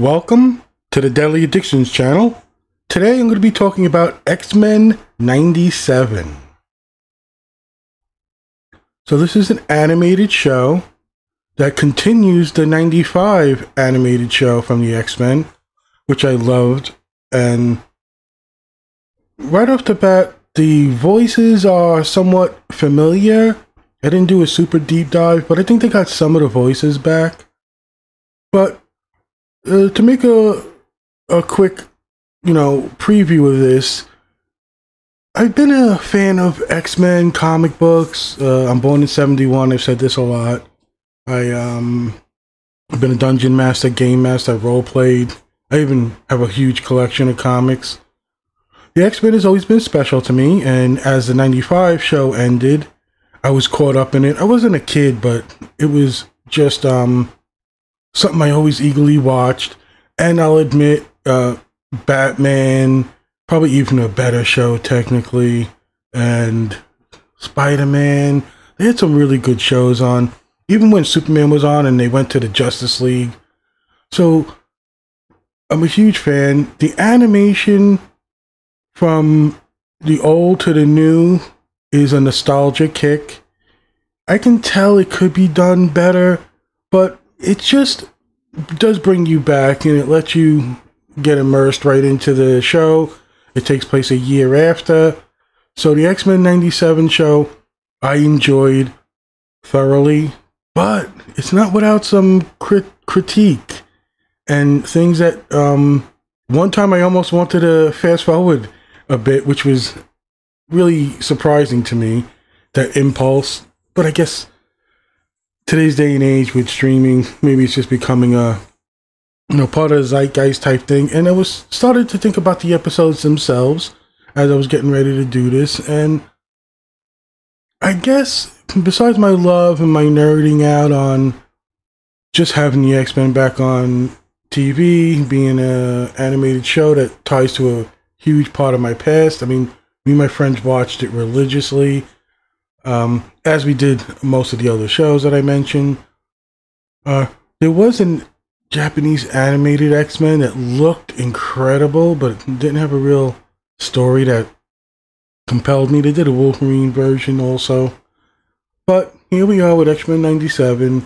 Welcome to the Deadly Addictions channel. Today I'm going to be talking about X-Men 97. So this is an animated show that continues the 95 animated show from the X-Men, which I loved. And right off the bat, the voices are somewhat familiar. I didn't do a super deep dive, but I think they got some of the voices back. But to make a quick, preview of this, I've been a fan of X-Men comic books. I'm born in 71. I've said this a lot. I've been a dungeon master, game master, I've role-played. I even have a huge collection of comics. The X-Men has always been special to me, and as the 95 show ended, I was caught up in it. I wasn't a kid, but it was just something I always eagerly watched. And I'll admit, Batman, probably even a better show technically, and Spider-Man. They had some really good shows on, even when Superman was on and they went to the Justice League. So I'm a huge fan. The animation from the old to the new is a nostalgia kick. I can tell it could be done better, but it just does bring you back, and it lets you get immersed right into the show. It takes place a year after. So the X-Men 97 show, I enjoyed thoroughly, but it's not without some critique and things that, one time I almost wanted to fast forward a bit, which was really surprising to me, that impulse. But I guess today's day and age with streaming, maybe it's just becoming a part of the zeitgeist type thing. And I was started to think about the episodes themselves as I was getting ready to do this, and I guess besides my love and my nerding out on just having the X-Men back on TV, being an animated show that ties to a huge part of my past, I mean, me and my friends watched it religiously, as we did most of the other shows that I mentioned. There was a Japanese animated X-Men that looked incredible, but didn't have a real story that compelled me. They did a Wolverine version also. But here we are with X-Men 97,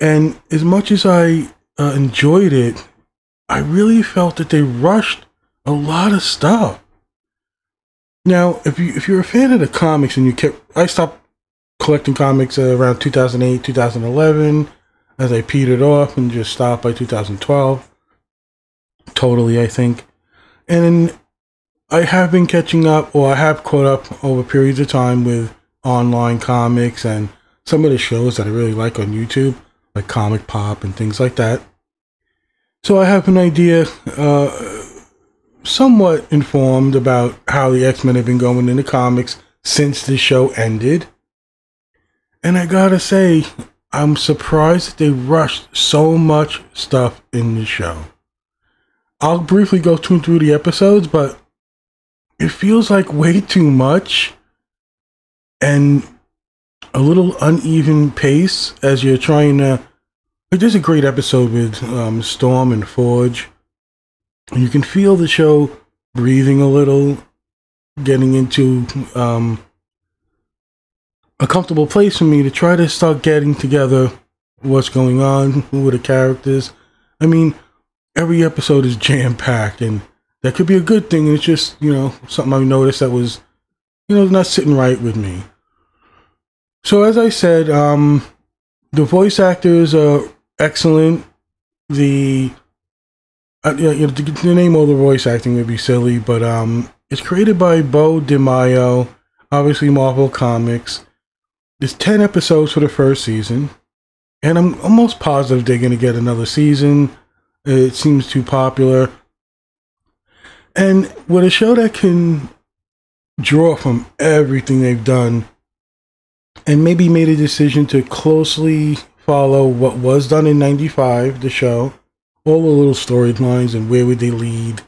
and as much as I enjoyed it, I really felt that they rushed a lot of stuff. Now, if you're a fan of the comics and you kept, I stopped collecting comics around 2008, 2011, as I petered off and just stopped by 2012. Totally, I think. And I have been catching up, or I have caught up over periods of time with online comics and some of the shows that I really like on YouTube, like Comic Pop and things like that. So I have an idea, somewhat informed about how the X-Men have been going in the comics since the show ended. And I gotta say, I'm surprised that they rushed so much stuff in the show. I'll briefly go through the episodes, but it feels like way too much and a little uneven pace as you're trying to. It is a great episode with Storm and Forge. You can feel the show breathing a little, getting into a comfortable place for me to try to start getting together what's going on, who are the characters. I mean, every episode is jam-packed, and that could be a good thing. It's just, something I noticed that was, not sitting right with me. So as I said, the voice actors are excellent. To name all the voice acting would be silly, but it's created by Bo DiMaio, obviously Marvel Comics. There's 10 episodes for the first season, and I'm almost positive they're going to get another season. It seems too popular. And with a show that can draw from everything they've done, and maybe made a decision to closely follow what was done in 95, the show, all the little storylines and where would they lead.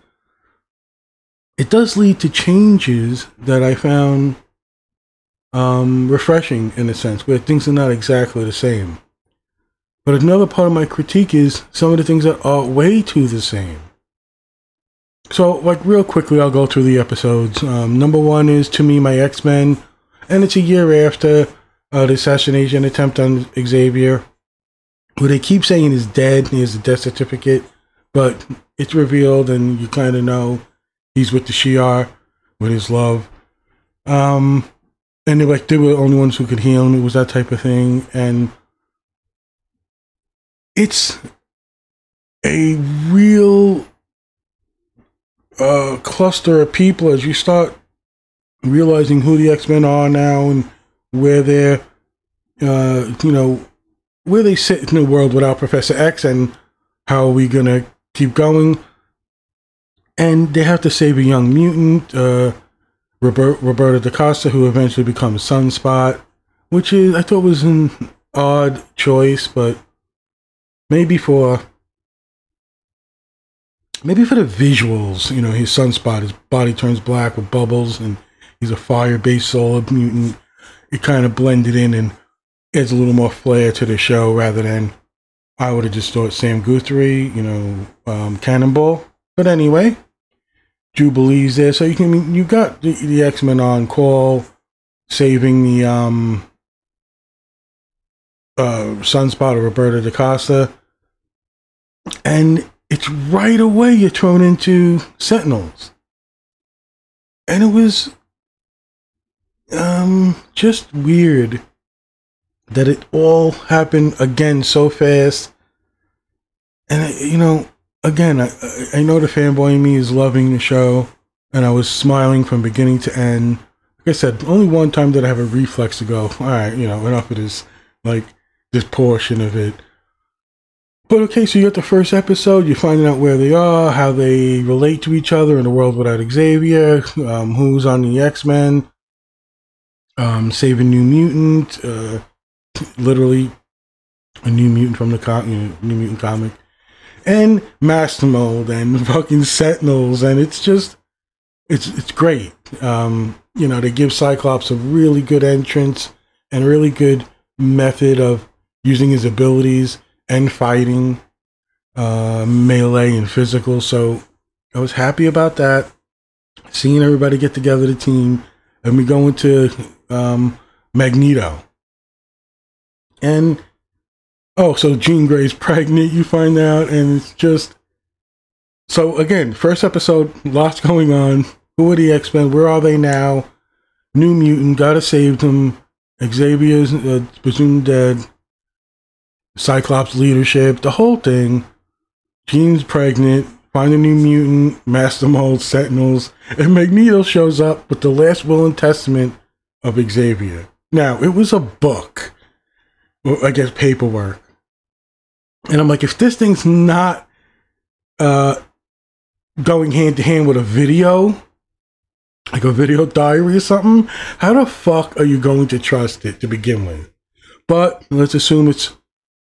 It does lead to changes that I found refreshing in a sense, where things are not exactly the same. But another part of my critique is some of the things that are way too the same. So, like, real quickly, I'll go through the episodes. Number one is, to me, my X-Men, and it's a year after the assassination attempt on Xavier, who they keep saying is dead, and he has a death certificate, but it's revealed, and you kind of know he's with the Shi'ar, with his love. And they were the only ones who could heal him. It was that type of thing, and it's a real cluster of people as you start realizing who the X-Men are now and where they're, you know, where they sit in the world without Professor X and how are we going to keep going. And they have to save a young mutant, Roberto Da Costa, who eventually becomes Sunspot, which is, I thought was an odd choice, but maybe for the visuals, you know, his Sunspot, his body turns black with bubbles, and he's a fire-based solar mutant. It kind of blended in and adds a little more flair to the show rather than, I would have just thought, Sam Guthrie, you know, Cannonball. But anyway, Jubilee's there, so you got the X-Men on call, saving the Sunspot of Roberto Da Costa, and it's right away you're thrown into Sentinels, and it was just weird that it all happened again so fast. And you know, again, I know the fanboy in me is loving the show, and I was smiling from beginning to end. Like I said, only one time did I have a reflex to go, all right, you know, enough of this, like, this portion of it. But okay, so you got the first episode, you're finding out where they are, how they relate to each other in a world without Xavier, who's on the X-Men, saving New Mutant, literally a New Mutant from the New Mutant comic. And Master Mold and fucking Sentinels, and it's just, it's great. You know, they give Cyclops a really good entrance and a really good method of using his abilities and fighting melee and physical. So I was happy about that, seeing everybody get together, the team, and we go into Magneto. And oh, so Jean Grey's pregnant, you find out, and it's just... So, again, first episode, lots going on. Who are the X-Men? Where are they now? New Mutant, gotta save them. Xavier's presumed dead. Cyclops' leadership, the whole thing. Jean's pregnant, find a New Mutant, Master Mold, Sentinels, and Magneto shows up with the last will and testament of Xavier. Now, it was a book. Well, I guess paperwork. And I'm like, if this thing's not going hand-to-hand with a video, like a video diary or something, how the fuck are you going to trust it to begin with? But let's assume it's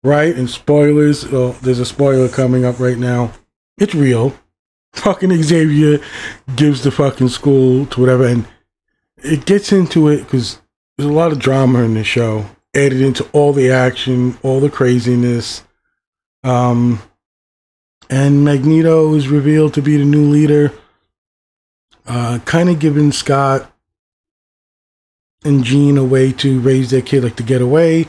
right, and spoilers, well, there's a spoiler coming up right now. It's real. Fucking Xavier gives the fucking school to whatever, and it gets into it, because there's a lot of drama in this show, added into all the action, all the craziness. And Magneto is revealed to be the new leader, kind of giving Scott and Jean a way to raise their kid, like to get away.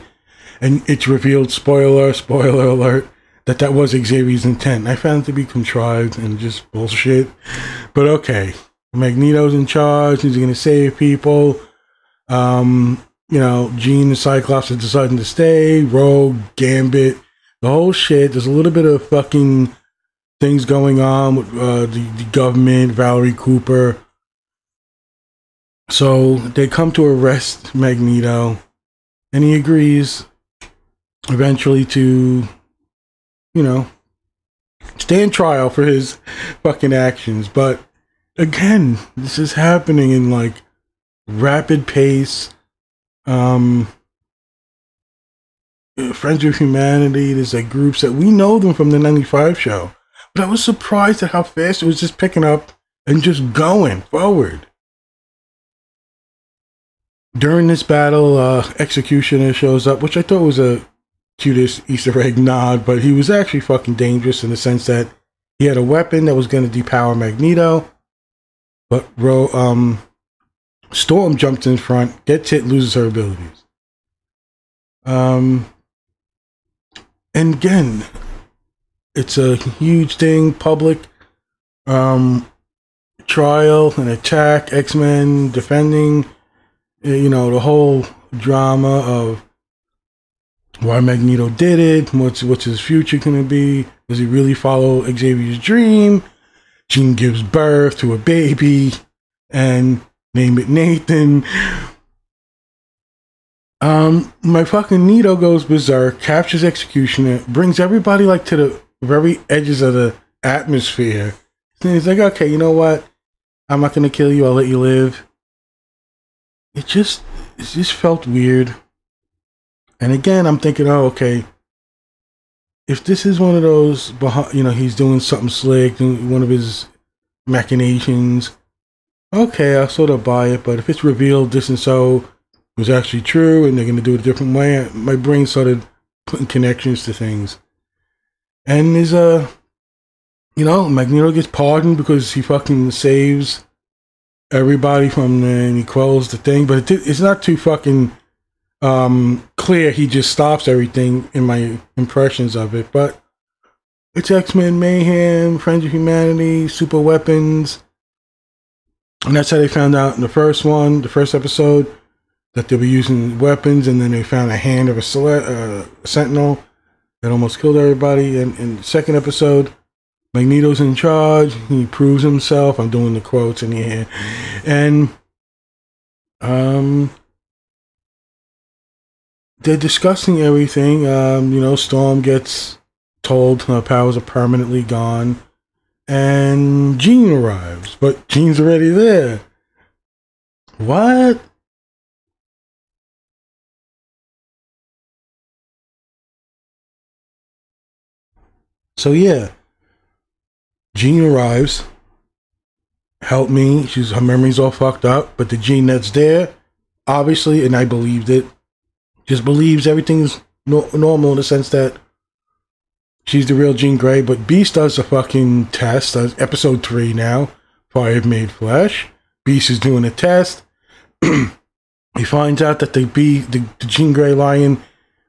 And it's revealed, spoiler alert, that that was Xavier's intent. I found it to be contrived and just bullshit. But okay, Magneto's in charge, he's going to save people. You know, Jean and Cyclops are deciding to stay, Rogue, Gambit, the whole shit. There's a little bit of fucking things going on with the government, Valerie Cooper. So they come to arrest Magneto, and he agrees eventually to, you know, stand trial for his fucking actions. But again, this is happening in like rapid pace. Friends of Humanity, there's like groups that we know them from the 95 show, but I was surprised at how fast it was just picking up and just going forward. During this battle, Executioner shows up, which I thought was a cutest Easter egg nod, but he was actually fucking dangerous in the sense that he had a weapon that was going to depower Magneto, but Storm jumped in front, gets hit, loses her abilities. And again, it's a huge thing, public, trial and attack, X-Men defending, you know, the whole drama of why Magneto did it, what's his future going to be, does he really follow Xavier's dream? Jean gives birth to a baby and name it Nathan. My fucking Nito goes berserk, captures Executioner, brings everybody like to the very edges of the atmosphere. And he's like, okay, you know what? I'm not gonna kill you, I'll let you live. It just felt weird. And again, I'm thinking, oh, okay, if this is one of those, you know, he's doing something slick, one of his machinations, okay, I'll sort of buy it. But if it's revealed this and so was actually true and they're going to do it a different way, my brain started putting connections to things. And there's a, you know, Magneto gets pardoned because he fucking saves everybody from the, and he quells the thing, but it's not too fucking clear. He just stops everything in my impressions of it. But it's X-Men mayhem, Friends of Humanity, super weapons, and that's how they found out in the first one, the first episode, that they were using weapons, and then they found a hand of a sentinel that almost killed everybody. And in the second episode, Magneto's in charge. He proves himself. I'm doing the quotes in here. And they're discussing everything. You know, Storm gets told her powers are permanently gone. And Jean arrives, but Jean's already there. What? So yeah, Jean arrives, help me, her memory's all fucked up, but the Jean that's there, obviously, and I believed it, just believes everything's normal in the sense that she's the real Jean Grey. But Beast does a fucking test, that's episode 3 now, Fire Made Flesh, Beast is doing a test, he finds out that the Jean Grey lion,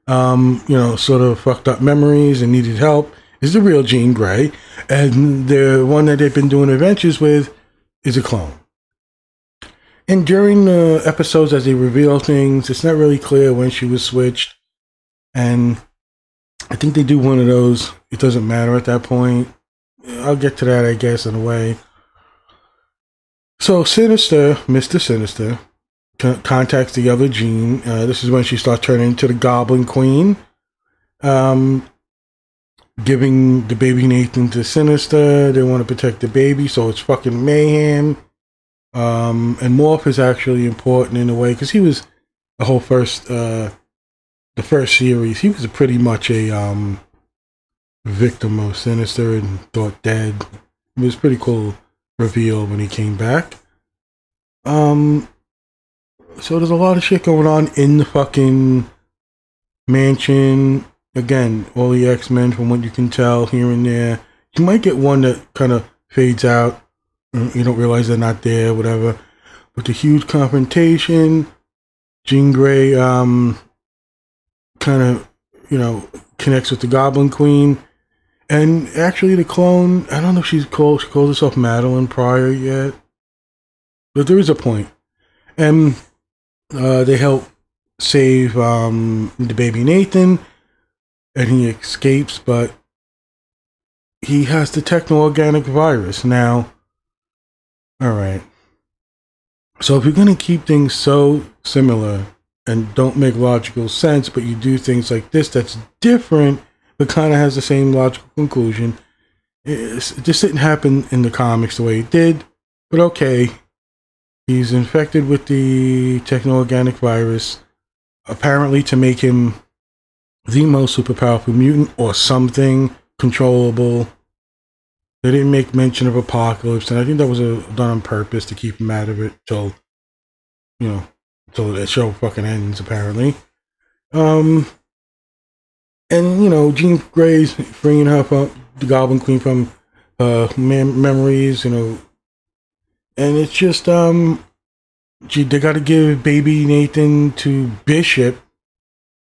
you know, sort of fucked up memories and needed help, is the real Jean Grey, and the one that they've been doing adventures with is a clone. And during the episodes, as they reveal things, it's not really clear when she was switched, and I think they do one of those, it doesn't matter at that point. I'll get to that, I guess, in a way. So Sinister, Mr. Sinister, contacts the other Jean. This is when she starts turning into the Goblin Queen. Giving the baby Nathan to Sinister. They want to protect the baby, so it's fucking mayhem. And Morph is actually important in a way, because he was the whole first, the first series, he was pretty much a victim of Sinister and thought dead. It was a pretty cool reveal when he came back. So there's a lot of shit going on in the fucking mansion. Again, all the X-Men, from what you can tell here and there. You might get one that kind of fades out. You don't realize they're not there, whatever. But the huge confrontation, Jean Grey kind of, you know, connects with the Goblin Queen. And actually the clone, I don't know if she calls herself Madeline Pryor yet. But there is a point. And they help save the baby Nathan. And he escapes, but he has the techno-organic virus now. Alright. So if you're going to keep things so similar and don't make logical sense, but you do things like this that's different, but kind of has the same logical conclusion, it just didn't happen in the comics the way it did. But okay, he's infected with the techno-organic virus, apparently to make him the most super powerful mutant or something controllable. They didn't make mention of Apocalypse, and I think that was done on purpose to keep him out of it till, you know, till the show fucking ends, apparently. And, you know, Jean Grey's freeing her from the Goblin Queen from memories, you know. And it's just, they got to give baby Nathan to Bishop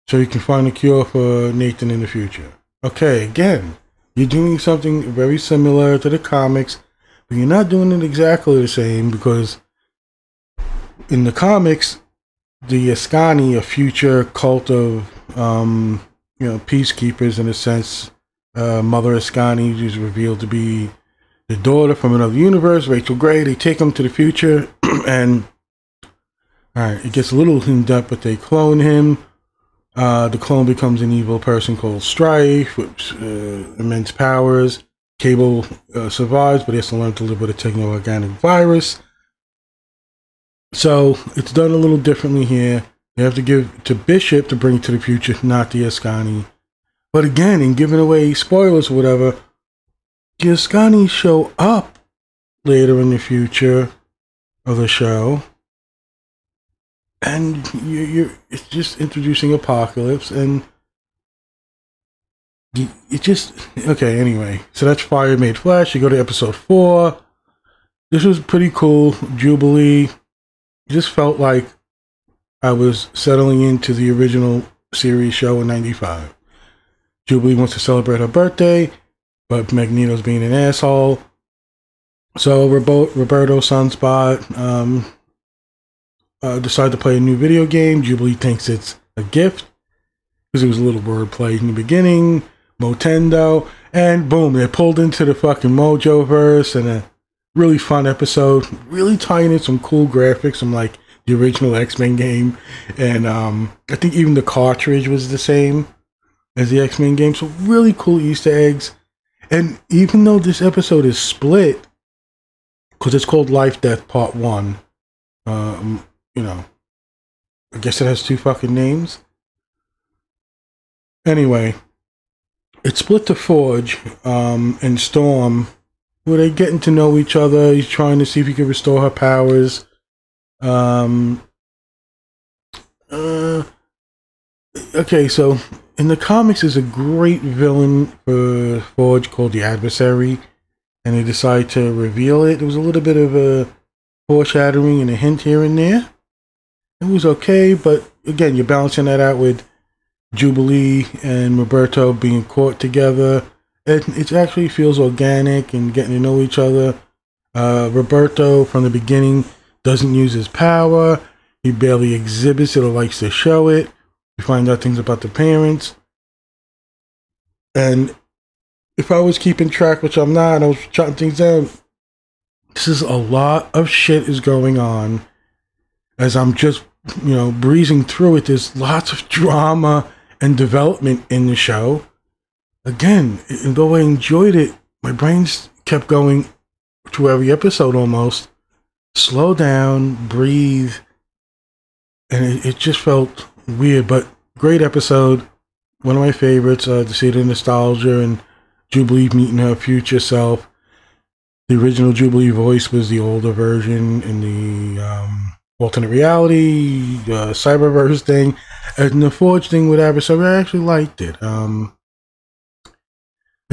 so he can find a cure for Nathan in the future. Okay, again, you're doing something very similar to the comics, but you're not doing it exactly the same, because in the comics, the Ascani, a future cult of, you know, peacekeepers in a sense. Mother Ascani is revealed to be the daughter from another universe, Rachel Gray. They take them to the future, and it gets a little hemmed up, but they clone him. The clone becomes an evil person called Strife with immense powers. Cable survives, but he has to learn to live with a techno-organic virus. So it's done a little differently here. You have to give to Bishop to bring to the future, not the Ascani. But again, in giving away spoilers or whatever, the Ascani show up later in the future of the show. And it's just introducing Apocalypse, and it just, okay, anyway. So that's Fire Made Flash. You go to episode 4. This was pretty cool. Jubilee. Just felt like I was settling into the original series show in 95. Jubilee wants to celebrate her birthday, but Magneto's being an asshole. So Roberto Sunspot decide to play a new video game. Jubilee thinks it's a gift because it was a little wordplay in the beginning. Motendo. And boom, they're pulled into the fucking Mojoverse, and a really fun episode. Really tying in some cool graphics from like the original X-Men game, and I think even the cartridge was the same as the X-Men game. So really cool Easter eggs. And even though this episode is split, because it's called Life Death Part 1, you know, I guess it has two fucking names. Anyway, it's split to Forge and Storm, where they're getting to know each other. He's trying to see if he can restore her powers. Okay, so in the comics is a great villain for Forge called the Adversary, and they decide to reveal it. There was a little bit of a foreshadowing and a hint here and there. It was okay, but again, you're balancing that out with Jubilee and Roberto being caught together. It actually feels organic and getting to know each other. Roberto from the beginning doesn't use his power. He barely exhibits it or likes to show it. You find out things about the parents. And if I was keeping track, which I'm not, I was jotting things down. This is a lot of shit is going on. As I'm just, you know, breezing through it, there's lots of drama and development in the show. Again, though I enjoyed it, my brain's kept going to every episode almost. Slow down, breathe, and it just felt weird, but great episode. One of my favorites, to see the nostalgia and Jubilee meeting her future self. The original Jubilee voice was the older version in the alternate reality, the Cyberverse thing, and the Forge thing with Adversary. I actually liked it. Then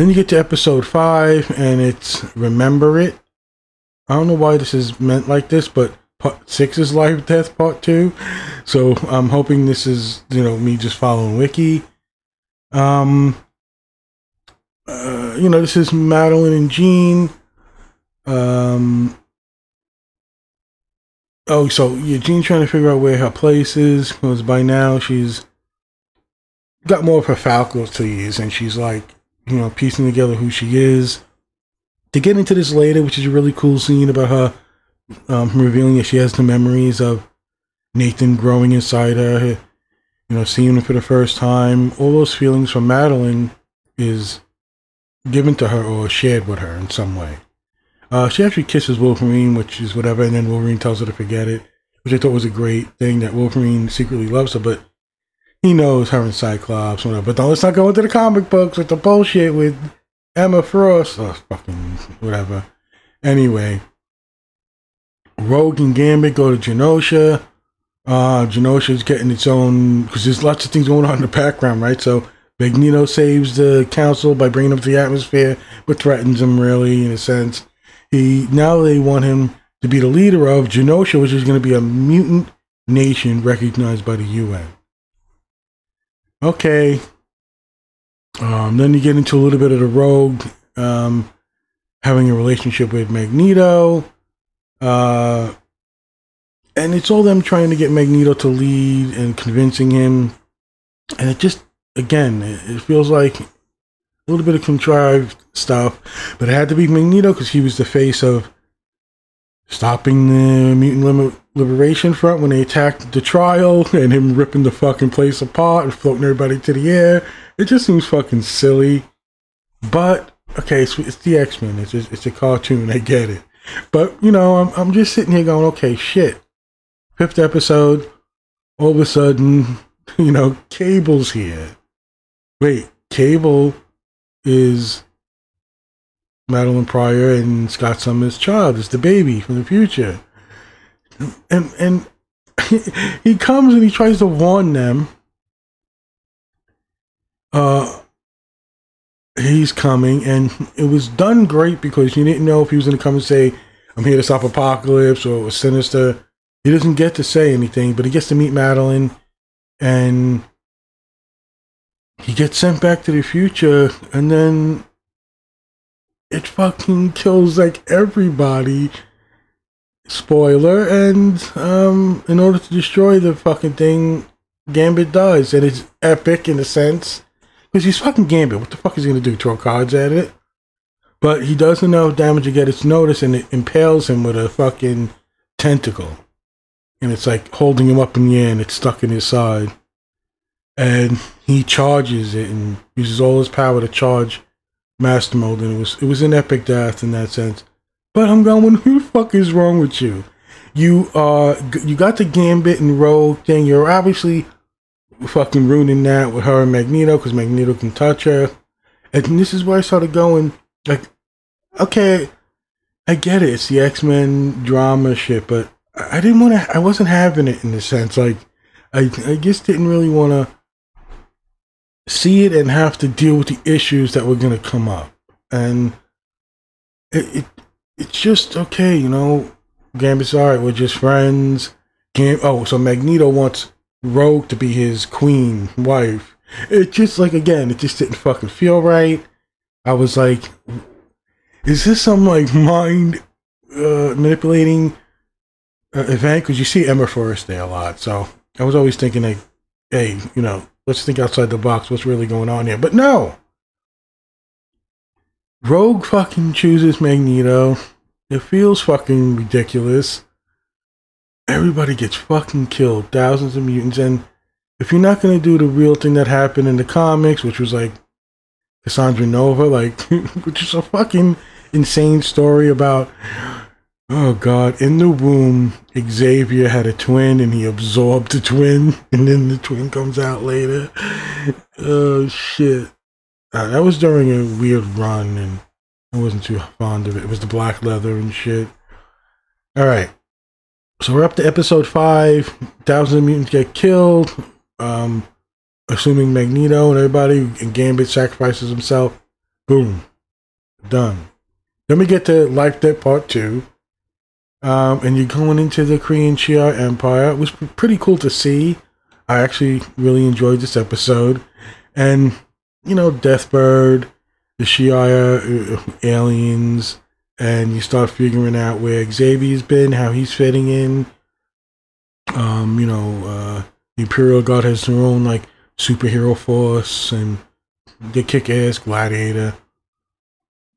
you get to episode 5, and it's Remember It. I don't know why this is meant like this, but part 6 is Life Death Part 2. So I'm hoping this is, you know, me just following Wiki. You know, this is Madeline and Jean. Oh, so yeah, Jean trying to figure out where her place is, because by now she's got more of her Falcons to use, and she's like, you know, piecing together who she is. To get into this later, which is a really cool scene about her revealing that she has the memories of Nathan growing inside her, you know, seeing him for the first time. All those feelings from Madeline is given to her or shared with her in some way. She actually kisses Wolverine, which is whatever, and then Wolverine tells her to forget it, which I thought was a great thing, that Wolverine secretly loves her, but he knows her and Cyclops, whatever. But don't, let's not go into the comic books with the bullshit with Emma Frost, oh, fucking whatever. Anyway, Rogue and Gambit go to Genosha. Genosha's getting its own, because there's lots of things going on in the background, right? So Magneto saves the council by bringing up the atmosphere, but threatens him, really, in a sense. Now they want him to be the leader of Genosha, which is going to be a mutant nation recognized by the UN. Okay. Then you get into a little bit of the Rogue having a relationship with Magneto. And it's all them trying to get Magneto to lead and convincing him. And it just, again, it feels like a little bit of contrived stuff. But it had to be Magneto because he was the face of stopping the Mutant Liberation Front when they attacked the trial. And him ripping the fucking place apart and floating everybody to the air. It just seems fucking silly. But, okay, it's the X-Men. It's a cartoon, I get it. But, you know, I'm just sitting here going, okay, shit. 5th episode, all of a sudden, you know, Cable's here. Wait, Cable is Madeline Pryor and Scott Summers' child. It's the baby from the future. And he comes and he tries to warn them. He's coming, and it was done great because you didn't know if he was going to come and say, I'm here to stop Apocalypse or Sinister. He doesn't get to say anything, but he gets to meet Madeline, and he gets sent back to the future, and then it fucking kills, like, everybody. Spoiler, and in order to destroy the fucking thing, Gambit dies, and it's epic in a sense, because he's fucking Gambit. What the fuck is he going to do, throw cards at it? But he does enough damage to get its notice, and it impales him with a fucking tentacle. And it's like holding him up in the air, and it's stuck in his side. And he charges it and uses all his power to charge Master Mold. And it was an epic death in that sense. But I'm going, who the fuck is wrong with you? You got the Gambit and Rogue thing. You're obviously fucking ruining that with her and Magneto, because Magneto can touch her. And this is where I started going, like, okay, I get it. It's the X-Men drama shit, but I didn't want to. I wasn't having it in a sense. Like, I just didn't really want to see it and have to deal with the issues that were going to come up. And it's just okay, you know. Gambit's all right. We're just friends. So Magneto wants Rogue to be his queen wife. It just, like, again, it just didn't fucking feel right. I was like, is this some, like, mind manipulating event? Because you see Emma Forrest there a lot, so I was always thinking, like, hey, you know, let's think outside the box. What's really going on here? But no, Rogue fucking chooses Magneto. It feels fucking ridiculous. Everybody gets fucking killed, thousands of mutants. And if you're not going to do the real thing that happened in the comics, which was like Cassandra Nova, like, which is a fucking insane story about, oh God, in the womb, Xavier had a twin and he absorbed the twin, and then the twin comes out later. Oh shit. That was during a weird run and I wasn't too fond of it. It was the black leather and shit. Alright. So we're up to episode 5. Thousands of mutants get killed. Assuming Magneto and everybody, and Gambit sacrifices himself. Boom. Done. Then we get to Life Debt Part 2. And you're going into the Kree and Shi'ar Empire. It was pretty cool to see. I actually really enjoyed this episode. And, you know, Deathbird, the Shi'ar aliens, and you start figuring out where Xavier's been, how he's fitting in. You know, the Imperial Guard has their own, like, superhero force, and they kick ass, Gladiator.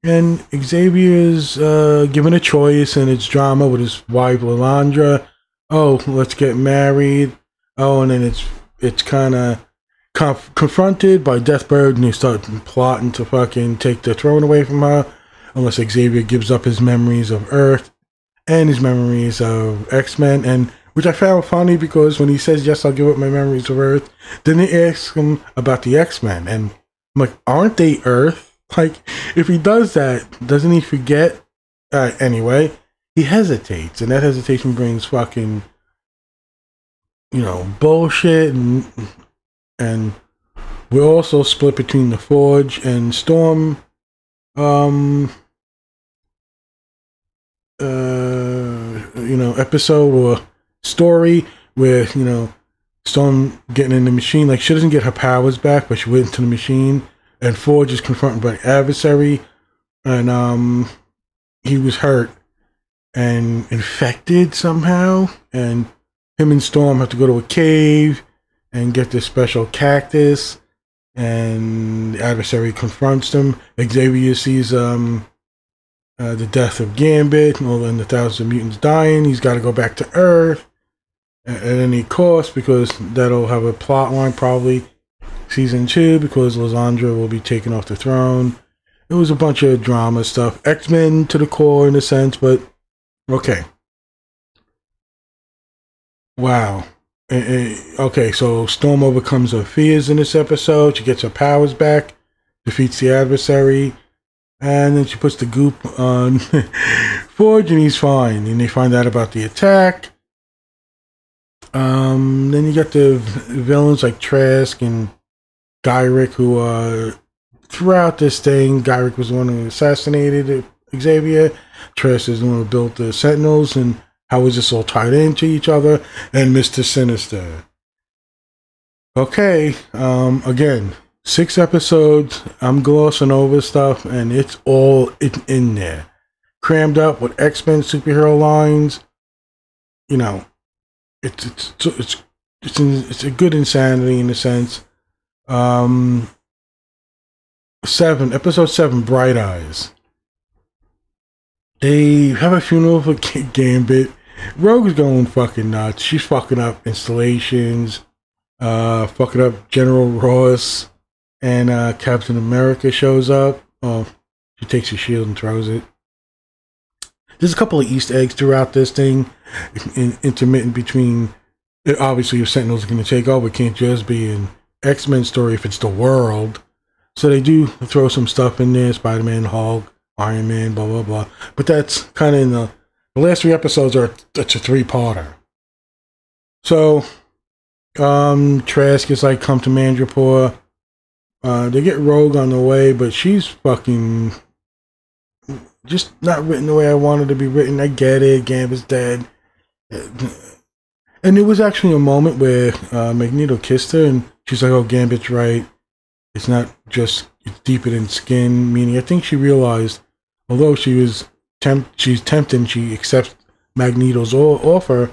And Xavier's given a choice, and it's drama with his wife, Lalandra. Oh, let's get married. Oh, and then it's kind of confronted by Deathbird, and they start plotting to fucking take the throne away from her, unless Xavier gives up his memories of Earth and his memories of X-Men, and which I found funny because when he says, yes, I'll give up my memories of Earth, then they ask him about the X-Men, and I'm like, aren't they Earth? Like, if he does that, doesn't he forget? Anyway, he hesitates, and that hesitation brings fucking, you know, bullshit and We're also split between the Forge and Storm. You know, episode or story where, you know, Storm getting in the machine, like she doesn't get her powers back, but she went into the machine, and Forge is confronted by Adversary, and he was hurt and infected somehow, and him and Storm have to go to a cave and get this special cactus, and the Adversary confronts them. Xavier sees the death of Gambit and all the thousands of mutants dying. He's got to go back to Earth at any cost, because that'll have a plot line probably season 2, because Lysandra will be taken off the throne. It was a bunch of drama stuff. X-Men to the core in a sense, but okay. Wow. Okay, so Storm overcomes her fears in this episode. She gets her powers back, defeats the Adversary, and then she puts the goop on Forge, and he's fine. And they find out about the attack. Then you got the villains like Trask and Gyrich, who are... Throughout this thing, Gyrich was the one who assassinated Xavier. Trask is the one who built the Sentinels, and how is this all tied into each other? And Mr. Sinister. Okay, again, 6 episodes. I'm glossing over stuff, and it's all in there, crammed up with X-Men superhero lines. You know, it's a good insanity in a sense. Episode 7, Bright Eyes. They have a funeral for Gambit. Rogue is going fucking nuts. She's fucking up installations, fucking up General Ross, and Captain America shows up. Oh, she takes her shield and throws it. There's a couple of Easter eggs throughout this thing, intermittent between. Obviously, if Sentinels are going to take over, it can't just be an X-Men story if it's the world. So they do throw some stuff in there, Spider-Man, Hulk, Iron Man, blah, blah, blah. But that's kind of in the last 3 episodes are, that's a 3-parter. So, Trask is like, come to Mandrapore. They get Rogue on the way, but she's fucking just not written the way I wanted to be written. I get it, Gambit's dead. And there was actually a moment where Magneto kissed her, and she's like, oh, Gambit's right. It's not just, it's deeper than skin, meaning I think she realized, although she was tempted, she accepts Magneto's offer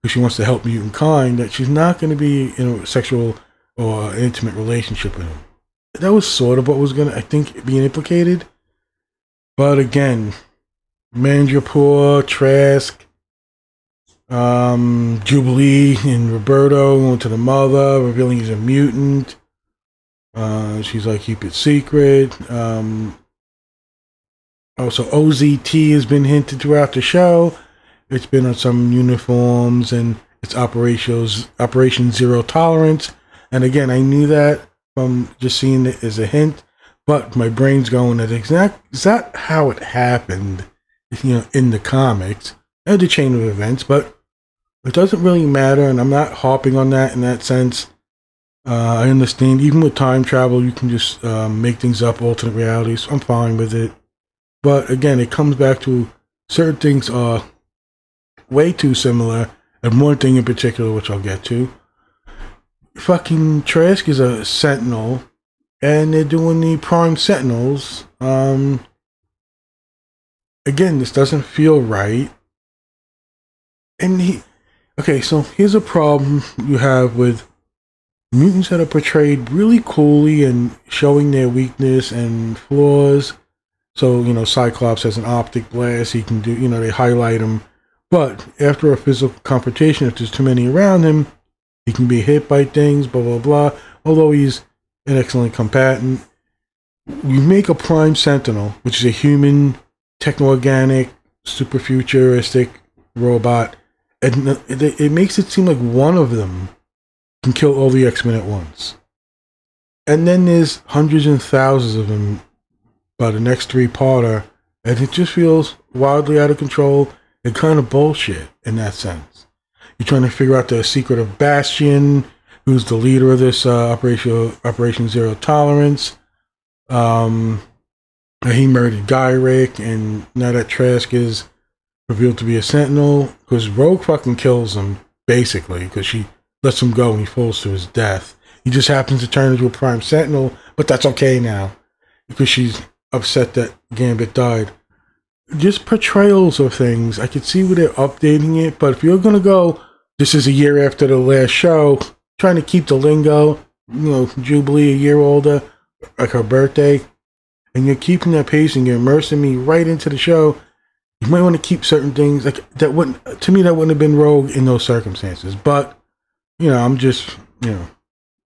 because she wants to help mutant kind, that she's not going to be in a sexual or intimate relationship with him. That was sort of what was going to, I think, be implicated. But again, Mandrapore, Trask, Jubilee, and Roberto going to the mother, revealing he's a mutant. She's like, keep it secret. Also, OZT has been hinted throughout the show. It's been on some uniforms, and it's Operation Zero Tolerance. And again, I knew that from just seeing it as a hint, but my brain's going, is that how it happened, you know, in the comics and the chain of events? But it doesn't really matter, and I'm not harping on that in that sense. I understand, even with time travel, you can just make things up, alternate realities. I'm fine with it. But again, it comes back to certain things are way too similar, and one thing in particular, which I'll get to. Fucking Trask is a Sentinel, and they're doing the Prime Sentinels. Again, this doesn't feel right. And he... Okay, so here's a problem you have with mutants that are portrayed really coolly and showing their weakness and flaws. So, you know, Cyclops has an optic blast. He can do, you know, they highlight him. But after a physical confrontation, if there's too many around him, he can be hit by things, blah, blah, blah. Although he's an excellent combatant. You make a Prime Sentinel, which is a human, techno-organic, super-futuristic robot. And it makes it seem like one of them can kill all the X-Men at once. And then there's hundreds and thousands of them by the next 3-parter, and it just feels wildly out of control and kind of bullshit in that sense. You're trying to figure out the secret of Bastion, who's the leader of this Operation Zero Tolerance. He murdered Gyrich, and now that Trask is revealed to be a Sentinel, because Rogue fucking kills him, basically, because she lets him go and he falls to his death. He just happens to turn into a Prime Sentinel, but that's okay now, because she's upset that Gambit died. Just portrayals of things. I could see where they're updating it, but if you're going to go, this is a year after the last show, trying to keep the lingo, you know, Jubilee a year older, like her birthday, and you're keeping that pace and you're immersing me right into the show, you might want to keep certain things. Like, that wouldn't, to me, that wouldn't have been Rogue in those circumstances. But, you know, I'm just, you know,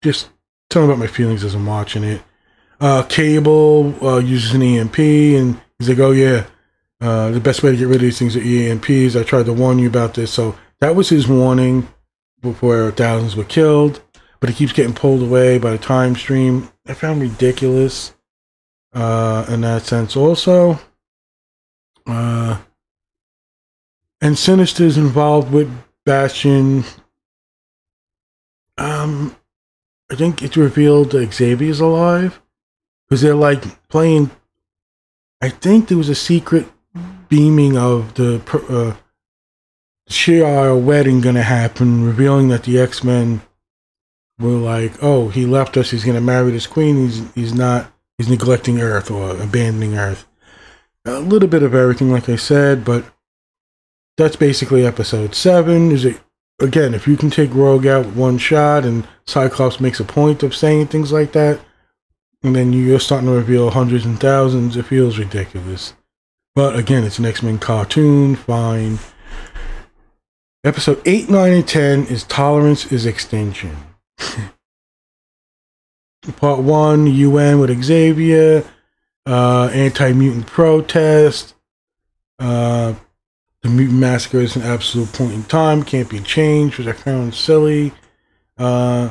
just telling about my feelings as I'm watching it. Cable uses an EMP, and he's like, oh yeah, the best way to get rid of these things are EMPs. I tried to warn you about this. So that was his warning before thousands were killed, but he keeps getting pulled away by the time stream. I found ridiculous in that sense also. And Sinister's involved with Bastion. I think it's revealed that Xavier's alive, because they're like playing, I think there was a secret beaming of the Shi'ar wedding going to happen, revealing that the X-Men were like, oh, he left us, he's going to marry this queen, he's neglecting Earth or abandoning Earth. A little bit of everything, like I said, but that's basically episode 7. Is it, again, if you can take Rogue out with one shot, and Cyclops makes a point of saying things like that, and then you're starting to reveal hundreds and thousands, it feels ridiculous. But again, it's an X-Men cartoon, fine. Episode 8, 9, and 10 is Tolerance is Extinction. Part 1, UN with Xavier, anti-mutant protest, the mutant massacre is an absolute point in time, can't be changed, which I found silly, and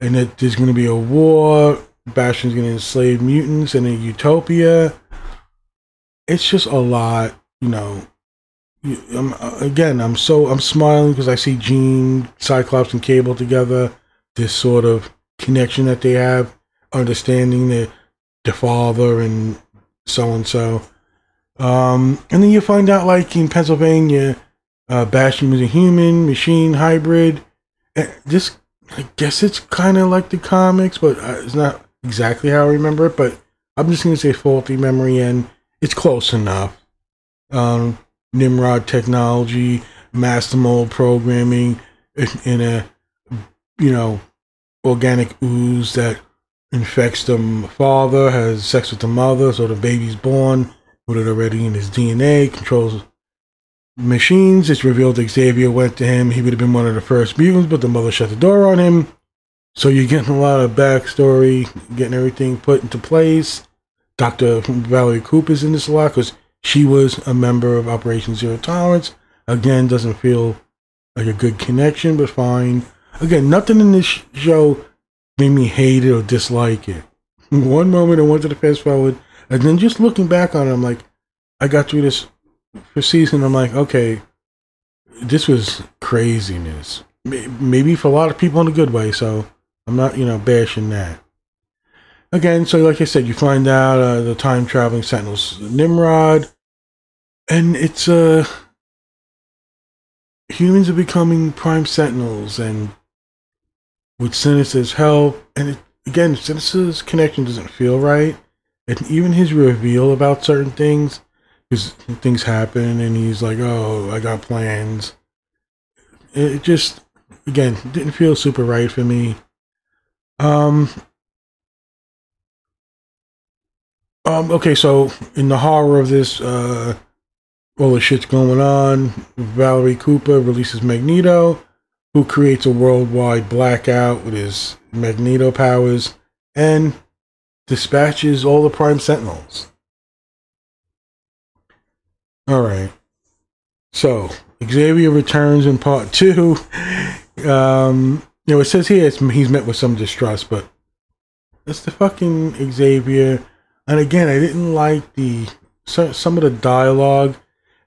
that there's going to be a war, Bastion's going to enslave mutants in a utopia. It's just a lot, you know. I'm smiling because I see Jean, Cyclops, and Cable together. This sort of connection that they have, understanding the father and so and so. And then you find out, like in Pennsylvania, Bastion was a human machine hybrid. And this, I guess, it's kind of like the comics, but it's not exactly how I remember it. But I'm just going to say faulty memory, and it's close enough. Nimrod technology, Master Mold programming in a, you know, organic ooze that infects the father, has sex with the mother, so the baby's born with it already in his DNA, controls machines. It's revealed that Xavier went to him. He would have been one of the first mutants, but the mother shut the door on him. So you're getting a lot of backstory, getting everything put into place. Dr. Valerie Cooper's in this a lot, because she was a member of Operation Zero Tolerance. Again, doesn't feel like a good connection, but fine. Again, nothing in this show made me hate it or dislike it. In one moment, I wanted to fast forward, and then just looking back on it, I'm like, I got through this for season, I'm like, okay, this was craziness. Maybe for a lot of people in a good way, so I'm not, you know, bashing that. Again, so like I said, you find out the time-traveling Sentinels, Nimrod, and it's, humans are becoming Prime Sentinels, and with Sinister's help, and it, again, Sinister's connection doesn't feel right, and even his reveal about certain things, because things happen, and he's like, oh, I got plans. It just, again, didn't feel super right for me. Okay, so in the horror of this, all the shit's going on, Valerie Cooper releases Magneto, who creates a worldwide blackout with his Magneto powers, and dispatches all the Prime Sentinels. Alright. So, Xavier returns in part 2. You know, it says here he's met with some distrust, but that's the fucking Xavier. And again, I didn't like some of the dialogue.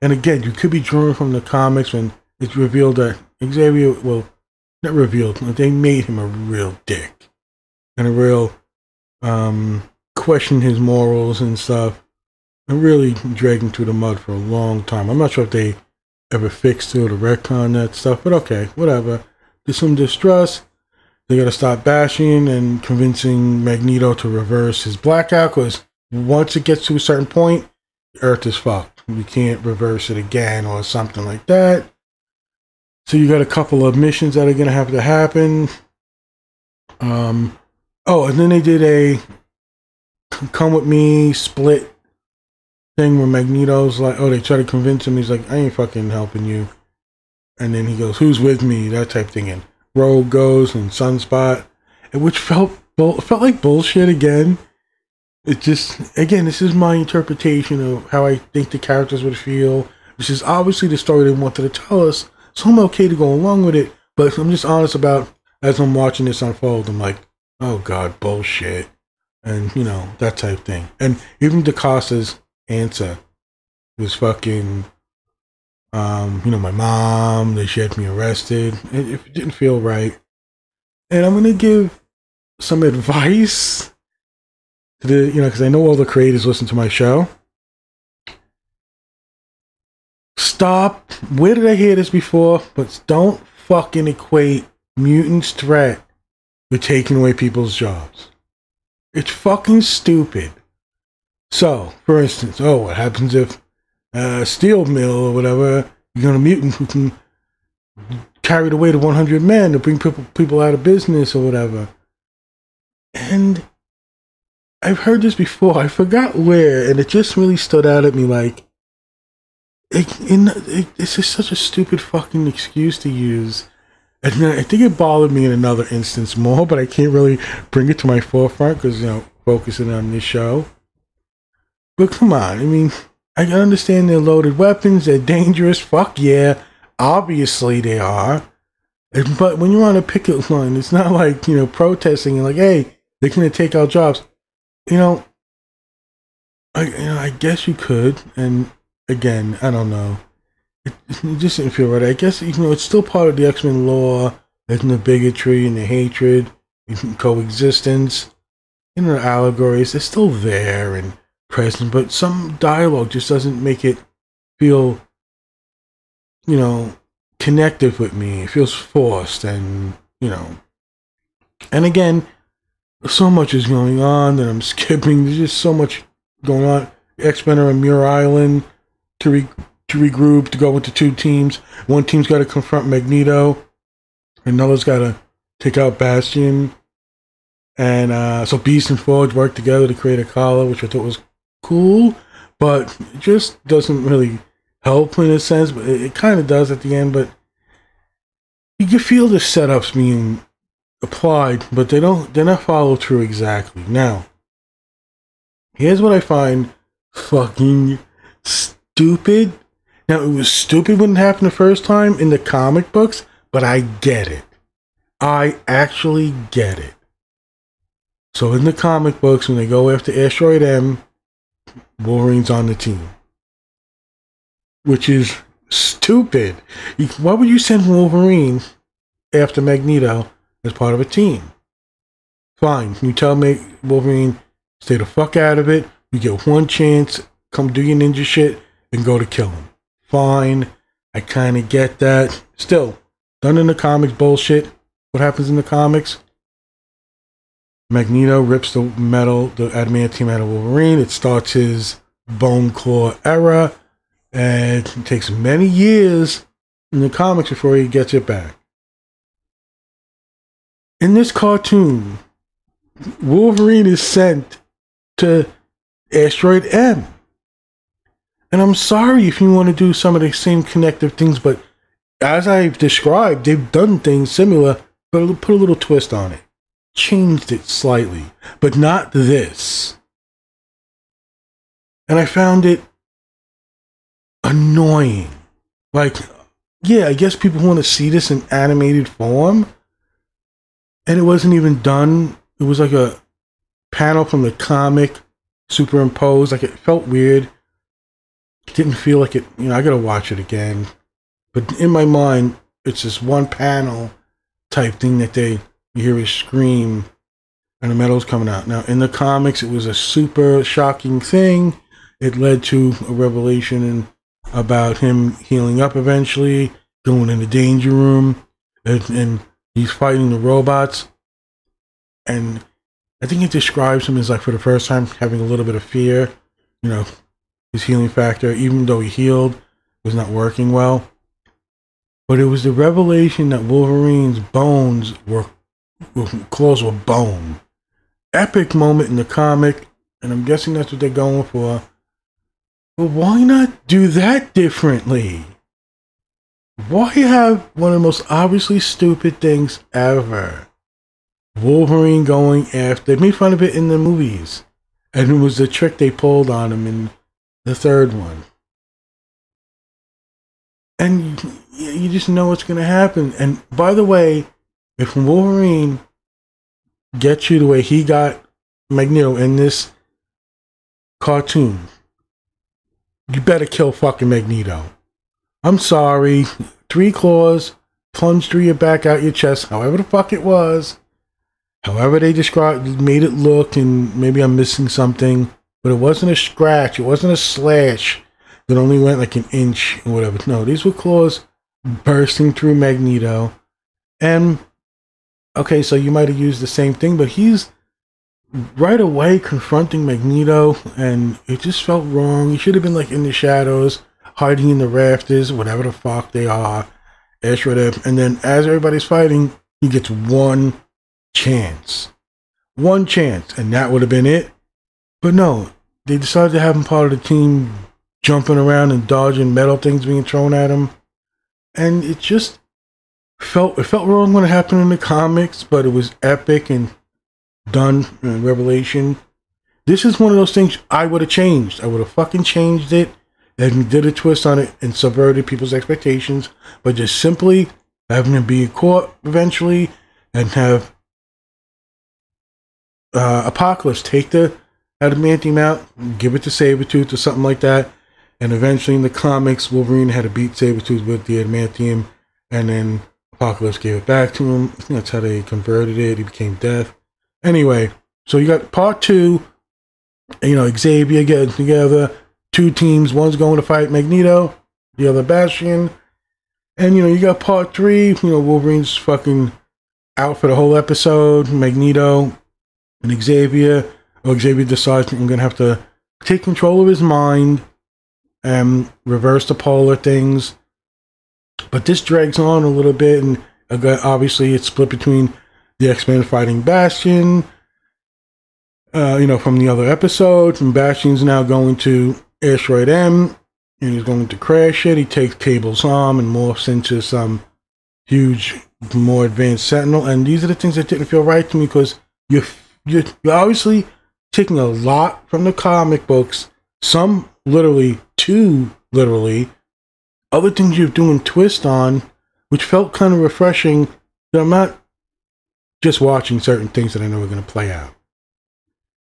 And again, you could be drawing from the comics when it's revealed that Xavier, well, not revealed, they made him a real dick and a real question his morals and stuff, and really dragged him through the mud for a long time. I'm not sure if they ever fixed it or retcon that stuff, but okay, whatever. There's some distrust. They gotta stop bashing and convincing Magneto to reverse his blackout, because once it gets to a certain point, Earth is fucked. We can't reverse it again or something like that. So you got a couple of missions that are gonna have to happen. Oh, and then they did a come with me split thing where Magneto's like, oh, they try to convince him, he's like, I ain't fucking helping you. And then he goes, who's with me? That type thing. And Rogue goes and Sunspot, which felt like bullshit again. It just, again, this is my interpretation of how I think the characters would feel, which is obviously the story they wanted to tell us, so I'm okay to go along with it, but I'm just honest about, as I'm watching this unfold, I'm like, oh god, bullshit, and, you know, that type thing. And even Da Costa's answer was fucking, you know, my mom, she had me arrested, it didn't feel right. And I'm going to give some advice to the, you know, because I know all the creators listen to my show. Stop. Where did I hear this before? But don't fucking equate mutants' threat with taking away people's jobs. It's fucking stupid. So, for instance, oh, what happens if a steel mill or whatever, you're going to mutant who can carry the weight of 100 men to bring people out of business or whatever. And I've heard this before. I forgot where, and it just really stood out at me like, it's just such a stupid fucking excuse to use. And I think it bothered me in another instance more, but I can't really bring it to my forefront because, you know, focusing on this show. But come on, I mean, I can understand they're loaded weapons, they're dangerous, fuck yeah, obviously they are. But when you're on a picket line, it's not like, you know, protesting and like, hey, they're going to take our jobs. You know, I guess you could, and again, I don't know. It just didn't feel right. I guess, you know, it's still part of the X-Men lore. There's the bigotry and the hatred, and coexistence, you know, the allegories, they're still there and present, but some dialogue just doesn't make it feel, you know, connective with me. It feels forced and, you know, and again, so much is going on that I'm skipping. There's just so much going on. X-Men are on Muir Island to regroup, to go into two teams. One team's got to confront Magneto. Another's got to take out Bastion. And so Beast and Forge work together to create a collar, which I thought was cool. But it just doesn't really help in a sense. But it kind of does at the end. But you can feel the setups being applied, but they're not followed through exactly. Now, here's what I find fucking stupid. Now, it was stupid when it happened the first time in the comic books, but I get it. I actually get it. So in the comic books, when they go after Asteroid M, Wolverine's on the team, which is stupid. Why would you send Wolverine after Magneto as part of a team? Fine, you tell Wolverine, stay the fuck out of it, you get one chance, come do your ninja shit, and go to kill him. Fine, I kinda get that. Still, done in the comics bullshit. What happens in the comics? Magneto rips the metal, the adamantium out of Wolverine. It starts his bone claw era, and it takes many years in the comics before he gets it back. In this cartoon, Wolverine is sent to Asteroid M. And I'm sorry if you want to do some of the same connective things, but as I've described, they've done things similar, but put a little twist on it. Changed it slightly, but not this. And I found it annoying. Like, yeah, I guess people want to see this in animated form. And it wasn't even done. It was like a panel from the comic superimposed. Like, it felt weird. It didn't feel like it, you know, I gotta watch it again. But in my mind, it's this one panel type thing that they, you hear his scream and the metal's coming out. Now, in the comics, it was a super shocking thing. It led to a revelation about him healing up eventually, going in the danger room, and he's fighting the robots. And I think it describes him as, like, for the first time, having a little bit of fear. You know, his healing factor, even though he healed, was not working well. But it was the revelation that Wolverine's bones were bone. Epic moment in the comic, and I'm guessing that's what they're going for. But why not do that differently? Why have one of the most obviously stupid things ever? Wolverine going after... They made fun of it in the movies. And it was the trick they pulled on him in the third one. And you just know what's going to happen. And by the way, if Wolverine gets you the way he got Magneto in this cartoon... You better kill fucking Magneto. I'm sorry. 3 claws, plunged through your back, out your chest, however the fuck it was. However they described, made it look, and maybe I'm missing something. But it wasn't a scratch. It wasn't a slash that only went like an inch or whatever. No, these were claws bursting through Magneto. And, okay, so you might have used the same thing, but he's... right away confronting Magneto, and it just felt wrong. He should have been like in the shadows, hiding in the rafters, whatever the fuck they are. Asteroid M. And then as everybody's fighting, he gets one chance. One chance, and that would have been it. But no, they decided to have him part of the team, jumping around and dodging metal things being thrown at him. And it just felt wrong when it happened in the comics, but it was epic and done in Revelation. This is one of those things I would have changed. I would have fucking changed it and did a twist on it and subverted people's expectations, but just simply having him be caught eventually and have Apocalypse take the adamantium out and give it to Sabretooth or something like that. And eventually in the comics, Wolverine had to beat Sabretooth with the adamantium, and then Apocalypse gave it back to him. I think that's how they converted it. He became Death. Anyway, so you got part 2, you know, Xavier getting together, 2 teams, one's going to fight Magneto, the other Bastion, and, you know, you got part 3, you know, Wolverine's fucking out for the whole episode, Magneto and Xavier, or Xavier decides I'm going to have to take control of his mind and reverse the polar things, but this drags on a little bit, and obviously it's split between the X-Men fighting Bastion, you know, from the other episode. And Bastion's now going to Asteroid M, and he's going to crash it. He takes Cable's arm and morphs into some huge, more advanced Sentinel. And these are the things that didn't feel right to me, because you're obviously taking a lot from the comic books. Some literally, 2 literally. Other things you're doing twist on, which felt kind of refreshing. That I'm not... just watching certain things that I know are going to play out.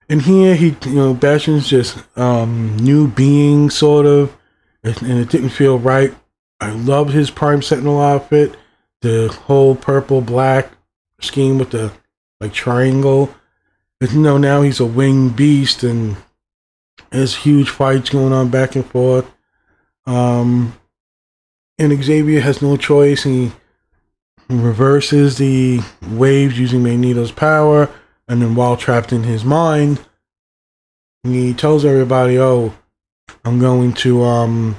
And here, Bastion's just new being, sort of, and it didn't feel right. I loved his Prime Sentinel outfit, the whole purple-black scheme with the, like, triangle. But, you know, now he's a winged beast, and there's huge fights going on back and forth. And Xavier has no choice, and he reverses the waves using Magneto's power, and then while trapped in his mind, he tells everybody, oh, I'm going to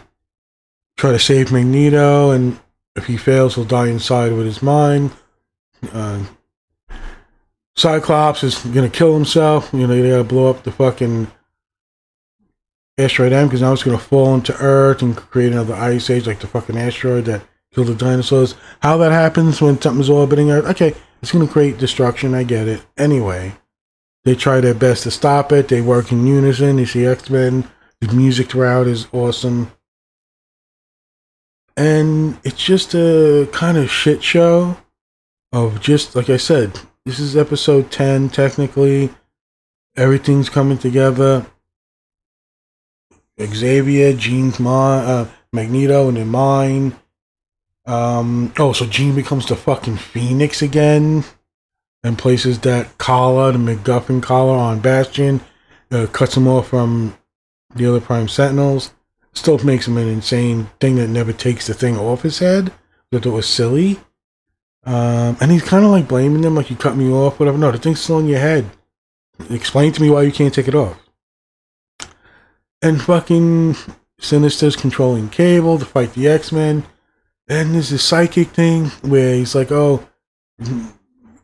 try to save Magneto, and if he fails, he'll die inside with his mind. Cyclops is going to kill himself. You know, they got to blow up the fucking Asteroid M, because now it's going to fall into Earth and create another ice age like the fucking asteroid that kill the dinosaurs. How that happens when something's orbiting Earth. Okay, it's going to create destruction. I get it. Anyway, they try their best to stop it. They work in unison. You see X-Men. The music throughout is awesome. And it's just a kind of shit show of just, like I said, this is episode 10, technically. Everything's coming together. Xavier, Jean's Magneto, and their mind. Oh, so Jean becomes the fucking Phoenix again and places that collar, the MacGuffin collar, on Bastion. Cuts him off from the other Prime Sentinels. Still makes him an insane thing that never takes the thing off his head. I thought it was silly. And he's kind of like blaming them, like, you cut me off, whatever. No, the thing's still in your head. Explain to me why you can't take it off. And fucking Sinister's controlling Cable to fight the X-Men. And there's this psychic thing where he's like, oh,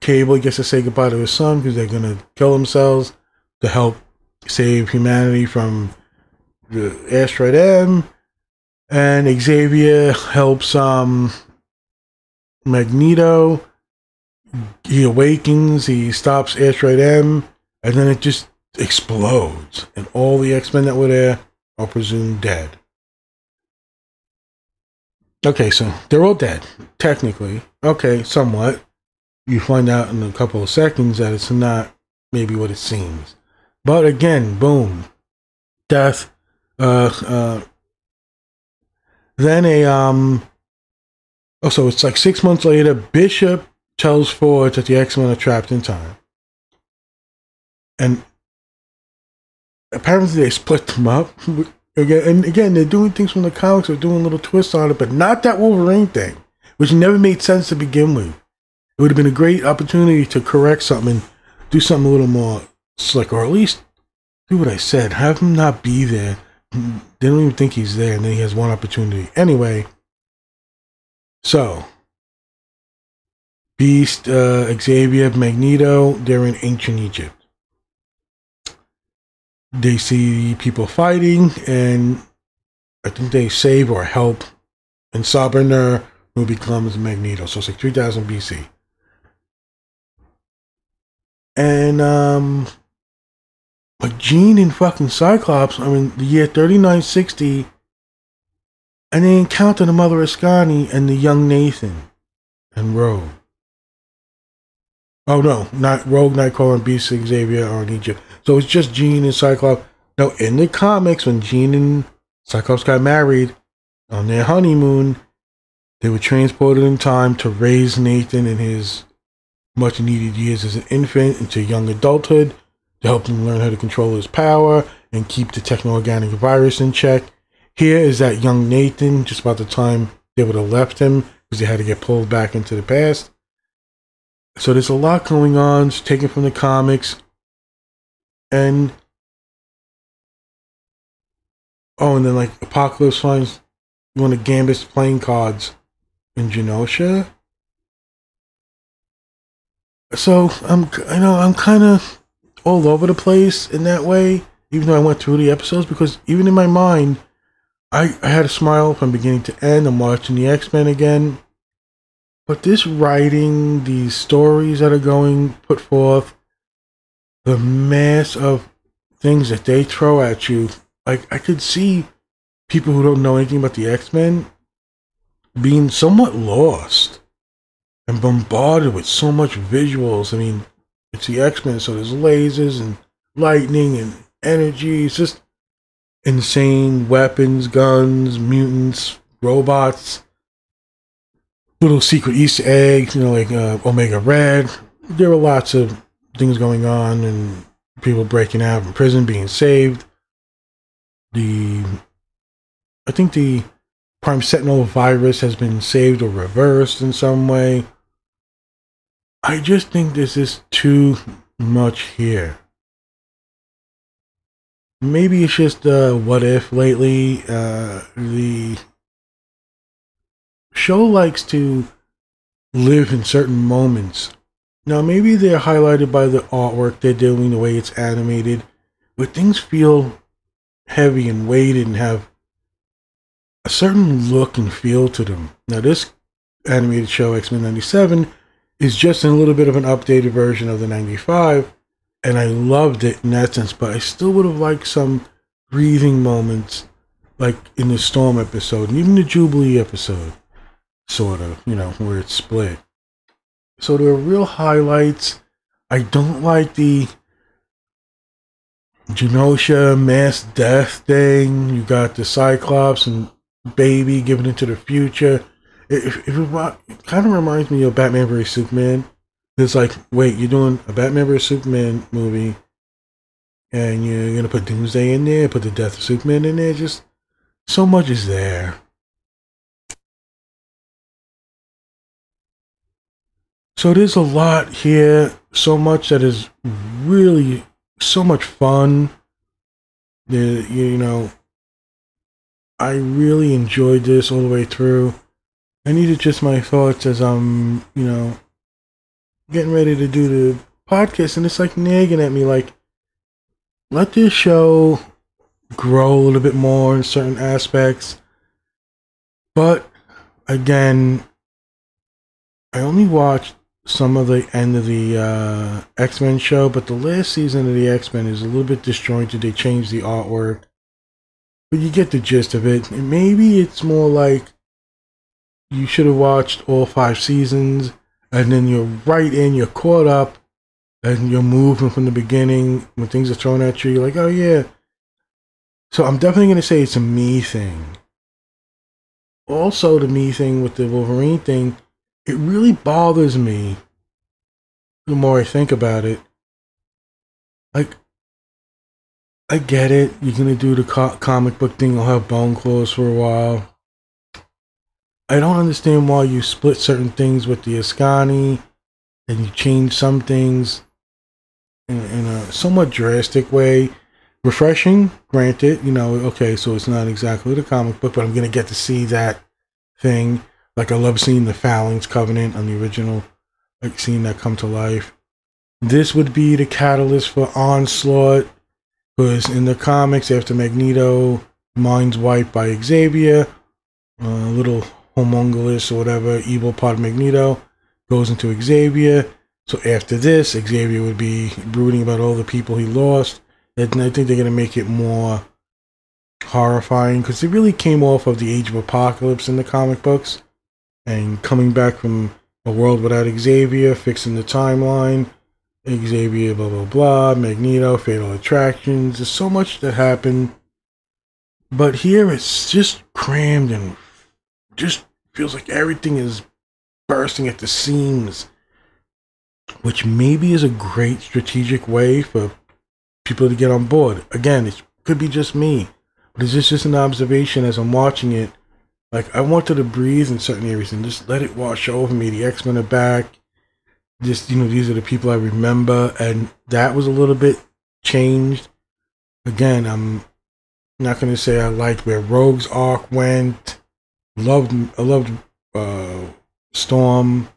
Cable gets to say goodbye to his son because they're going to kill themselves to help save humanity from the Asteroid M. And Xavier helps Magneto. He awakens, he stops Asteroid M, and then it just explodes. And all the X-Men that were there are presumed dead. Okay, so they're all dead, technically. Okay, somewhat. You find out in a couple of seconds that it's not maybe what it seems. But again, boom. Death. Then a, oh, so it's like 6 months later, Bishop tells Forge that the X-Men are trapped in time. And apparently they split them up. And again, they're doing things from the comics, they're doing little twists on it, but not that Wolverine thing, which never made sense to begin with. It would have been a great opportunity to correct something and do something a little more slick, or at least do what I said. Have him not be there. They don't even think he's there, and then he has one opportunity. Anyway, so Beast, Xavier, Magneto, they're in ancient Egypt. They see people fighting, and I think they save or help and Sabiner, who becomes Magneto. So it's like 3000 BC. And, but Jean and fucking Cyclops are in the year 3960, and they encounter the Mother Ascani and the young Nathan and Rogue. Oh no, not Rogue, Nightcrawler, and Beast, Xavier are in Egypt. So it's just Jean and Cyclops. Now in the comics, when Jean and Cyclops got married on their honeymoon, they were transported in time to raise Nathan in his much needed years as an infant into young adulthood, to help him learn how to control his power and keep the techno-organic virus in check. Here is that young Nathan, just about the time they would have left him, because they had to get pulled back into the past. So there's a lot going on. It's taken from the comics. And, oh, and then, like, Apocalypse finds one of Gambit's playing cards in Genosha. So, I know I'm kind of all over the place in that way, even though I went through the episodes, because even in my mind, I had a smile from beginning to end. I'm watching the X-Men again. But this writing, these stories that are going put forth, the mass of things that they throw at you, like, I could see people who don't know anything about the X-Men being somewhat lost and bombarded with so much visuals. I mean, it's the X-Men, so there's lasers and lightning and energy. It's just insane weapons, guns, mutants, robots, little secret Easter eggs, you know, like Omega Red. There were lots of things going on, and people breaking out from prison, being saved. I think the Prime Sentinel virus has been saved or reversed in some way. I just think this is too much here. Maybe it's just what if lately. The show likes to live in certain moments. Now maybe they're highlighted by the artwork they're doing, the way it's animated, but things feel heavy and weighted and have a certain look and feel to them. Now this animated show, X-Men 97, is just a little bit of an updated version of the 95, and I loved it in that sense, but I still would have liked some breathing moments, like in the Storm episode, and even the Jubilee episode, sort of, you know, where it's split. So there are real highlights. I don't like the Genosha mass death thing. You got the Cyclops and Baby giving into the future. It kind of reminds me of Batman vs Superman. It's like, wait, you're doing a Batman vs Superman movie, and you're gonna put Doomsday in there, put the death of Superman in there. Just so much is there. So there's a lot here, so much that is really so much fun. You know, I really enjoyed this all the way through. I needed just my thoughts as I'm, you know, getting ready to do the podcast, and it's like nagging at me, like, let this show grow a little bit more in certain aspects. But again, I only watched some of the end of the X-Men show, but the last season of the X-Men is a little bit disjointed. They changed the artwork, but you get the gist of it. And maybe it's more like you should have watched all 5 seasons, and then you're right in, you're caught up, and you're moving from the beginning. When things are thrown at you, you're like, oh yeah. So I'm definitely going to say it's a me thing. Also, the me thing with the Wolverine thing, it really bothers me the more I think about it. Like, I get it. You're going to do the comic book thing. You'll have bone claws for a while. I don't understand why you split certain things with the Ascani, and you change some things in a somewhat drastic way. Refreshing, granted. You know, okay, so it's not exactly the comic book, but I'm going to get to see that thing. Like, I love seeing the Phalanx Covenant on the original, like seeing that come to life. This would be the catalyst for Onslaught, because in the comics, after Magneto, mind's wiped by Xavier, little homunculus or whatever, evil part of Magneto, goes into Xavier. So after this, Xavier would be brooding about all the people he lost. And I think they're going to make it more horrifying, because it really came off of the Age of Apocalypse in the comic books. And coming back from a world without Xavier, fixing the timeline, Xavier, blah, blah, blah, Magneto, Fatal Attractions. There's so much that happened. But here it's just crammed and just feels like everything is bursting at the seams. Which maybe is a great strategic way for people to get on board. Again, it could be just me. But it's just an observation as I'm watching it. Like, I wanted to breathe in certain areas and just let it wash over me. The X-Men are back. Just, you know, these are the people I remember. And that was a little bit changed. Again, I'm not going to say I liked where Rogue's arc went. I loved Storm,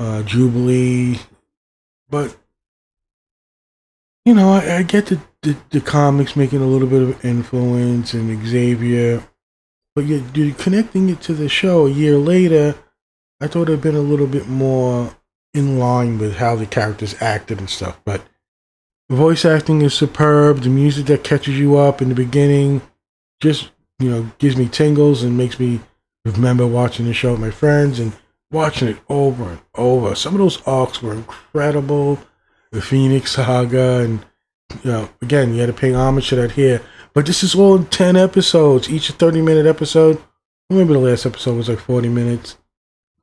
Jubilee. But, you know, I get the comics making a little bit of influence, and Xavier. But you're connecting it to the show a year later. I thought it had been a little bit more in line with how the characters acted and stuff. But the voice acting is superb. The music that catches you up in the beginning just, you know, gives me tingles and makes me remember watching the show with my friends and watching it over and over. Some of those arcs were incredible. The Phoenix Saga, and, you know, again, you had to pay homage to that here. But this is all in 10 episodes, each a 30-minute episode. I remember the last episode was like 40 minutes.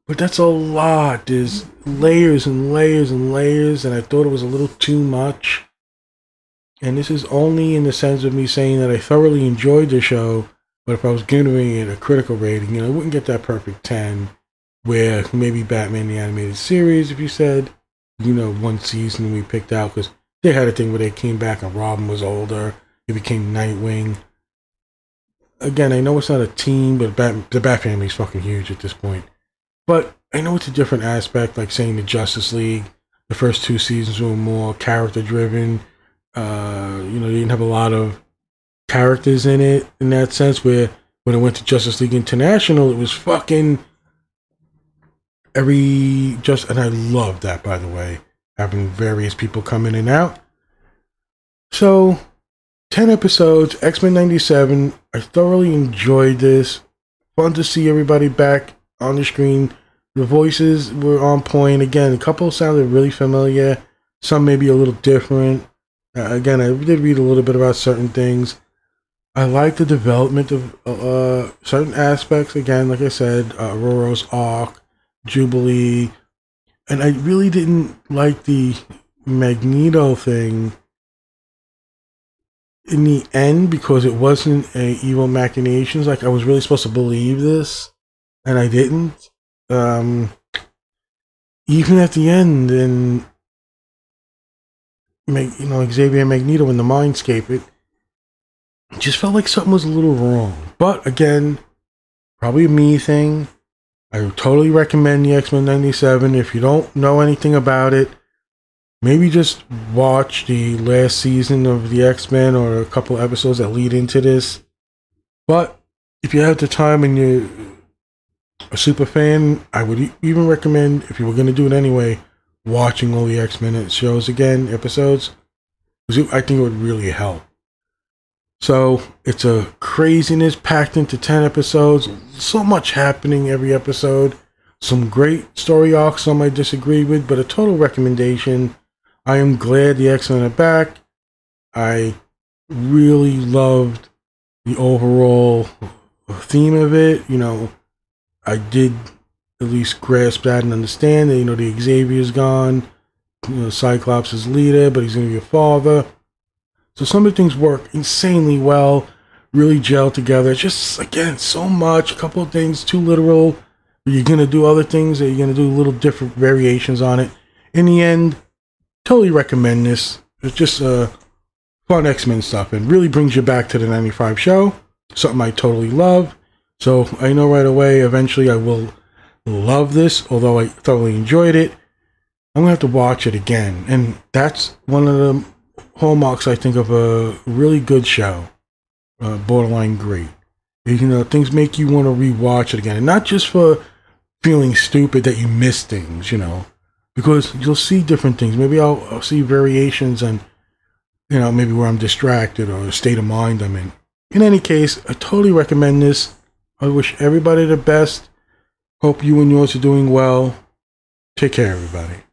But that's a lot. There's layers and layers and layers, and I thought it was a little too much. And this is only in the sense of me saying that I thoroughly enjoyed the show, but if I was giving it a critical rating, you know, I wouldn't get that perfect 10, where maybe Batman the Animated Series, if you said, you know, one season we picked out, because they had a thing where they came back and Robin was older. It became Nightwing. Again, I know it's not a team, but the Bat family is fucking huge at this point. But I know it's a different aspect, like saying the Justice League. The first 2 seasons were more character-driven. You know, they didn't have a lot of characters in it, in that sense, where when it went to Justice League International, it was fucking and I love that, by the way, having various people come in and out. So 10 episodes, X-Men 97. I thoroughly enjoyed this. Fun to see everybody back on the screen. The voices were on point. Again, a couple sounded really familiar. Some maybe a little different. Again, I did read a little bit about certain things. I like the development of certain aspects. Again, like I said, Roro's Arc, Jubilee, and I really didn't like the Magneto thing in the end because it wasn't a evil machinations. Like, I was really supposed to believe this, and I didn't. Even at the end, and you know, Xavier and Magneto in the Mindscape, it just felt like something was a little wrong. But again, probably a me thing. I would totally recommend the X-Men 97. If you don't know anything about it, maybe just watch the last season of the X-Men or a couple episodes that lead into this. But if you have the time and you're a super fan, I would even recommend, if you were going to do it anyway, watching all the X-Men shows again, episodes. I think it would really help. So it's a craziness packed into 10 episodes. So much happening every episode. Some great story arcs, some I disagree with, but a total recommendation. I am glad the X-Men are back. I really loved the overall theme of it. You know, I did at least grasp that and understand that, you know, the Xavier's gone. You know, Cyclops is leader, but he's going to be a father. So some of the things work insanely well, really gel together. It's just, again, so much. A couple of things too literal. You're going to do other things, that you're going to do little different variations on it. In the end, totally recommend this. It's just fun X-Men stuff and really brings you back to the 95 show. Something I totally love. So I know right away, eventually I will love this, although I thoroughly enjoyed it. I'm going to have to watch it again. And that's one of the hallmarks, I think, of a really good show. Borderline great. You know, things make you want to rewatch it again. And not just for feeling stupid that you miss things, you know. Because you'll see different things. Maybe I'll see variations and, you know, maybe where I'm distracted or the state of mind I'm in. In any case, I totally recommend this. I wish everybody the best. Hope you and yours are doing well. Take care, everybody.